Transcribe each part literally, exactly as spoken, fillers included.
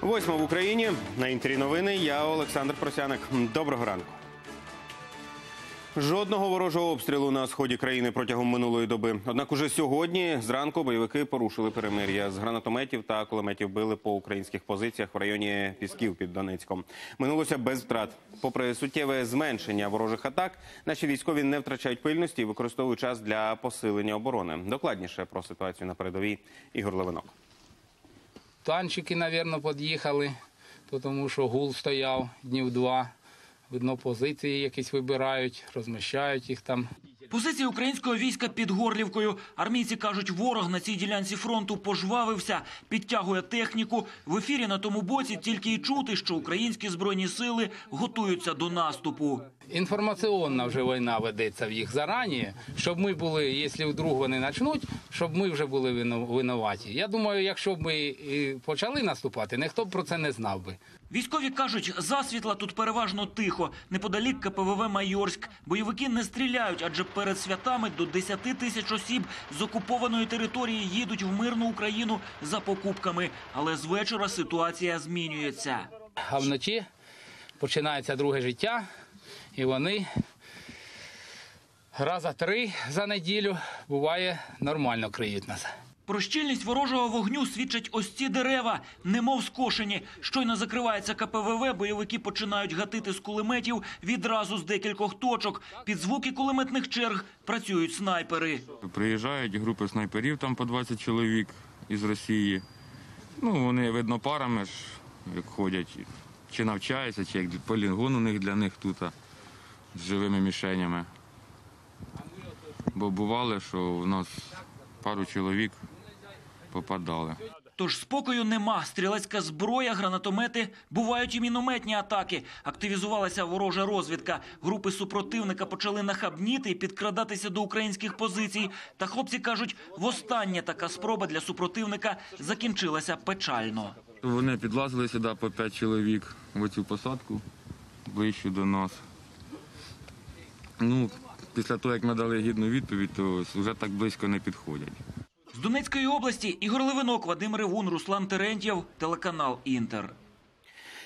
Восьма в Україні. На Інтері новини. Я Олександр Порощук. Доброго ранку. Жодного ворожого обстрілу на сході країни протягом минулої доби. Однак уже сьогодні зранку бойовики порушили перемир'я. З гранатометів та кулеметів били по українських позиціях в районі Пісків під Донецьком. Минулося без втрат. Попри суттєве зменшення ворожих атак, наші військові не втрачають пильності і використовують час для посилення оборони. Докладніше про ситуацію на передовій Ігор Лавинок. Танчики, мабуть, під'їхали, тому що гул стояв днів два. Видно, позиції якісь вибирають, розміщають їх там. Позиції українського війська під Горлівкою. Армійці кажуть, ворог на цій ділянці фронту пожвавився, підтягує техніку. В ефірі на тому боці тільки й чути, що українські збройні сили готуються до наступу. Інформаційна вже війна ведеться в їх зарані, щоб ми були, якщо вдруг вони почнуть, щоб ми вже були винуваті. Я думаю, якщо б ми почали наступати, ніхто б про це не знав би. Військові кажуть, засвітла тут переважно тихо. Неподалік КПВВ «Майорськ». Бойовики не стріляють, адже перед святами до десяти тисяч осіб з окупованої території їдуть в мирну Україну за покупками. Але з вечора ситуація змінюється. А вночі починається друге життя. І вони рази три за неділю, буває, нормально криють нас. Про щільність ворожого вогню свідчать ось ці дерева, немов скошені. Щойно закривається КПВВ, бойовики починають гатити з кулеметів відразу з декількох точок. Під звуки кулеметних черг працюють снайпери. Приїжджають групи снайперів, там по двадцять чоловік із Росії. Ну, вони, видно, парами ж, як ходять, чи навчаються, чи як полігон у них для них тут. З живими мішенями. Бо бувало, що в нас пару чоловік попадали. Тож спокою нема. Стрілецька зброя, гранатомети, бувають і мінометні атаки. Активізувалася ворожа розвідка. Групи супротивника почали нахабніти і підкрадатися до українських позицій. Та хлопці кажуть, востаннє така спроба для супротивника закінчилася печально. Вони підлазили сюди по п'ять чоловік в цю посадку, ближче до нас. Ну, після того, як ми дали гідну відповідь, то вже так близько не підходять. З Донецької області Ігор Лавинок, Вадим Ревун, Руслан Терентьєв, телеканал «Інтер».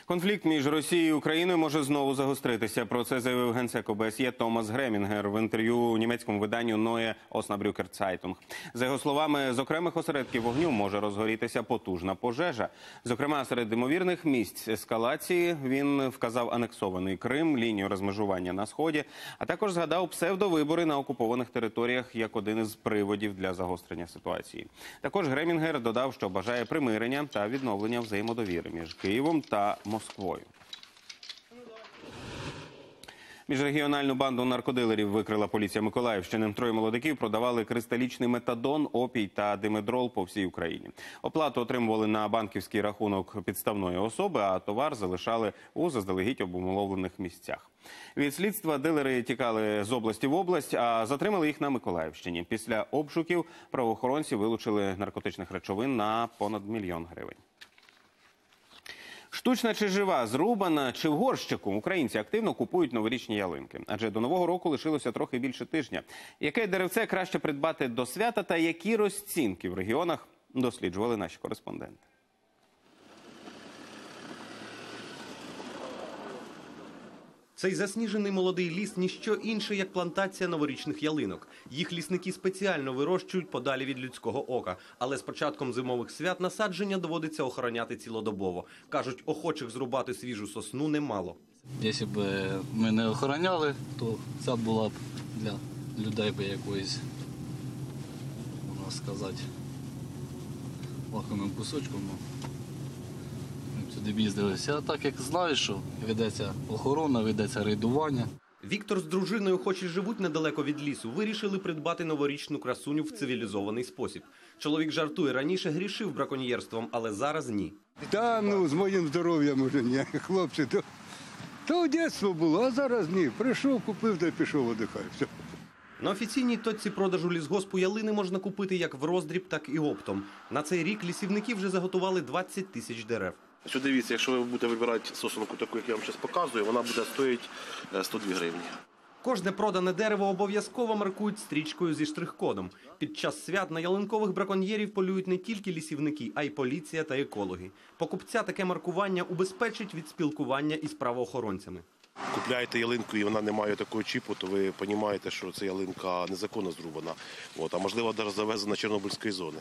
Конфлікт між Росією і Україною може знову загостритися. Про це заявив генсек ОБСЄ Томас Гремінгер в інтерв'ю німецькому виданню Neue Osnabrücker Zeitung. За його словами, з окремих осередків вогню може розгорітися потужна пожежа. Зокрема, серед ймовірних місць ескалації він вказав анексований Крим, лінію розмежування на Сході, а також згадав псевдовибори на окупованих територіях як один із приводів для загострення ситуації. Також Гремінгер додав, що бажає примирення та відновлення взаємодовіри між Києвом та Москвою. Москвою. Міжрегіональну банду наркодилерів викрила поліція Миколаївщини. Троє молодиків продавали кристалічний метадон, опій та димедрол по всій Україні. Оплату отримували на банківський рахунок підставної особи, а товар залишали у заздалегідь обумовлених місцях. Від слідства дилери тікали з області в область, а затримали їх на Миколаївщині. Після обшуків правоохоронці вилучили наркотичних речовин на понад мільйон гривень. Штучна чи жива, зрубана чи в горщику, українці активно купують новорічні ялинки. Адже до Нового року лишилося трохи більше тижня. Яке деревце краще придбати до свята та які розцінки в регіонах, досліджували наші кореспонденти. Цей засніжений молодий ліс – ніщо інше, як плантація новорічних ялинок. Їх лісники спеціально вирощують подалі від людського ока. Але з початком зимових свят насадження доводиться охороняти цілодобово. Кажуть, охочих зрубати свіжу сосну немало. Якщо б ми не охороняли, то ця була б для людей якоюсь, можна сказати, лакомим кусочком. Сюди б їздилися, а так як знаєш, що ведеться охорона, ведеться рейдування. Віктор з дружиною, хоч і живуть недалеко від лісу, вирішили придбати новорічну красуню в цивілізований спосіб. Чоловік жартує, раніше грішив браконьєрством, але зараз ні. Та ну, з моїм здоров'ям уже ні, хлопці, то, то дитинство було, а зараз ні. Прийшов, купив та пішов, віддихаю, все. На офіційній точці продажу лісгоспу ялини можна купити як в роздріб, так і оптом. На цей рік лісівники вже заготували двадцять тисяч дерев. Що дивіться, якщо ви будете вибирати сосунку таку, як я вам зараз показую, вона буде стоїти сто дві гривні. Кожне продане дерево обов'язково маркують стрічкою зі штрих-кодом. Під час свят на ялинкових браконьєрів полюють не тільки лісівники, а й поліція та екологи. Покупця таке маркування убезпечить від спілкування із правоохоронцями. Купляєте ялинку і вона не має такого чіпу, то ви розумієте, що ця ялинка незаконно зрубана, а можливо навіть завезена з Чорнобильської зони.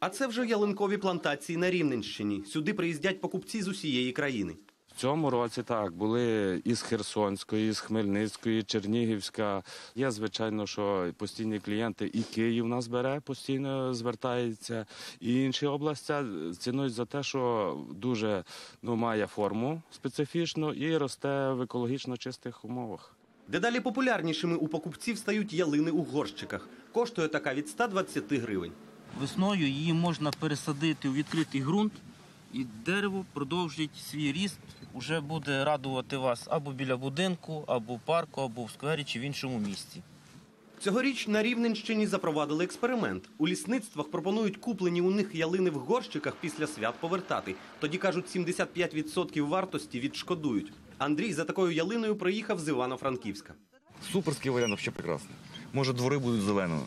А це вже ялинкові плантації на Рівненщині. Сюди приїздять покупці з усієї країни. В цьому році так, були із Херсонської, із Хмельницької, Чернігівська. Є, звичайно, що постійні клієнти, і Київ нас бере, постійно звертається, і інші області цінують за те, що дуже ну, має форму специфічну і росте в екологічно чистих умовах. Дедалі популярнішими у покупців стають ялини у горщиках. Коштує така від ста двадцяти гривень. Весною її можна пересадити у відкритий ґрунт, і дерево продовжить свій ріст, уже буде радувати вас або біля будинку, або в парку, або в сквері чи в іншому місці. Цьогоріч на Рівненщині запровадили експеримент. У лісництвах пропонують куплені у них ялини в горщиках після свят повертати. Тоді, кажуть, сімдесят п'ять відсотків вартості відшкодують. Андрій за такою ялиною приїхав з Івано-Франківська. Суперський варіант, взагалі прекрасний. Може, двори будуть зеленими.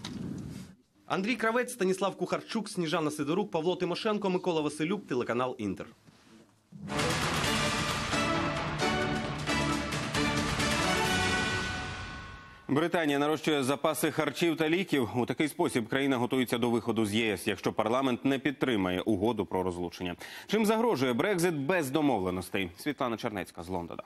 Андрій Кравець, Станіслав Кухарчук, Сніжана Сидорук, Павло Тимошенко, Микола Василюк, телеканал «Інтер». Британія нарощує запаси харчів та ліків. У такий спосіб країна готується до виходу з ЄС, якщо парламент не підтримає угоду про розлучення. Чим загрожує Брекзит без домовленостей? Світлана Чернецька з Лондона.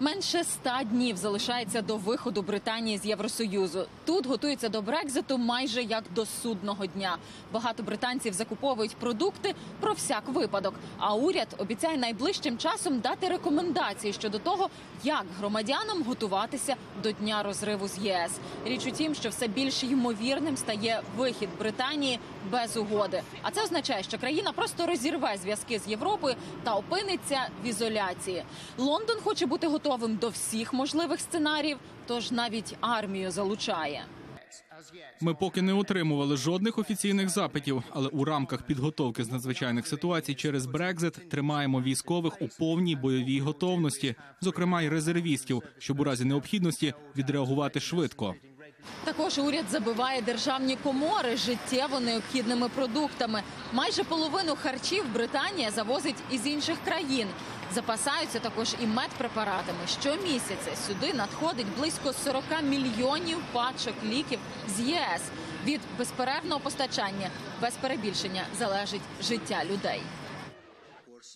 Менше ста днів залишається до виходу Британії з Євросоюзу. Тут готуються до Брекзиту майже як до судного дня. Багато британців закуповують продукти про всяк випадок. А уряд обіцяє найближчим часом дати рекомендації щодо того, як громадянам готуватися до дня розриву з ЄС. Річ у тім, що все більш ймовірним стає вихід Британії без угоди. А це означає, що країна просто розірве зв'язки з Європою та опиниться в ізоляції. Лондон хоче бути готовим. готовим до всіх можливих сценаріїв, тож навіть армію залучає. Ми поки не отримували жодних офіційних запитів, але у рамках підготовки з надзвичайних ситуацій через Брекзит тримаємо військових у повній бойовій готовності, зокрема й резервістів, щоб у разі необхідності відреагувати швидко. Також уряд забиває державні комори життєво необхідними продуктами. Майже половину харчів Британія завозить із інших країн. Запасаються також і медпрепаратами. Щомісяця сюди надходить близько сорока мільйонів пачок ліків з ЄС. Від безперервного постачання, без перебільшення, залежить життя людей.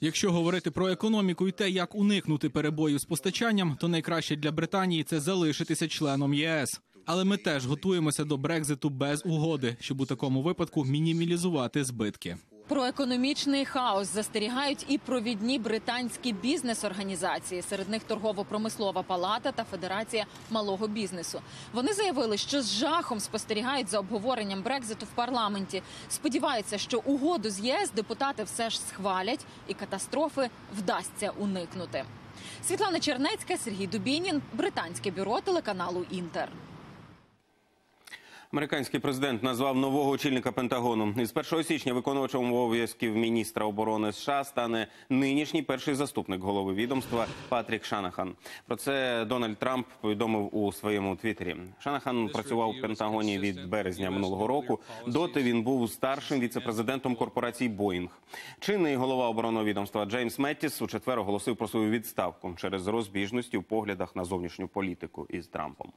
Якщо говорити про економіку і те, як уникнути перебоїв з постачанням, то найкраще для Британії – це залишитися членом ЄС. Але ми теж готуємося до Брекзиту без угоди, щоб у такому випадку мінімізувати збитки. Про економічний хаос застерігають і провідні британські бізнес-організації. Серед них Торгово-промислова палата та Федерація малого бізнесу. Вони заявили, що з жахом спостерігають за обговоренням Брекзиту в парламенті. Сподіваються, що угоду з ЄС депутати все ж схвалять і катастрофи вдасться уникнути. Світлана Чернецька, Сергій Дубінін, британське бюро телеканалу «Інтер». Американський президент назвав нового очільника Пентагону. Із першого січня виконувачем обов'язків міністра оборони США стане нинішній перший заступник голови відомства Патрік Шанахан. Про це Дональд Трамп повідомив у своєму твіттері. Шанахан працював у Пентагоні від березня минулого року. Доти він був старшим віцепрезидентом корпорації «Боїнг». Чинний голова оборонного відомства Джеймс Меттіс у четвер оголосив про свою відставку через розбіжності у поглядах на зовнішню політику із Трампом.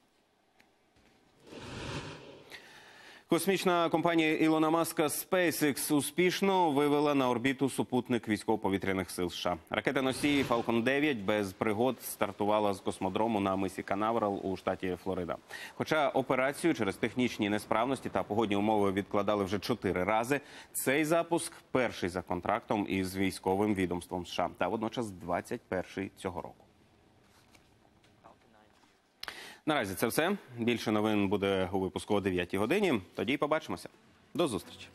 Космічна компанія Ілона Маска SpaceX успішно вивела на орбіту супутник військово-повітряних сил США. Ракета-носій Falcon дев'ять без пригод стартувала з космодрому на мисі Канаверал у штаті Флорида. Хоча операцію через технічні несправності та погодні умови відкладали вже чотири рази, цей запуск перший за контрактом із військовим відомством США та водночас двадцять перший цього року. Наразі це все. Більше новин буде у випуску о дев'ятій годині. Тоді побачимося. До зустрічі.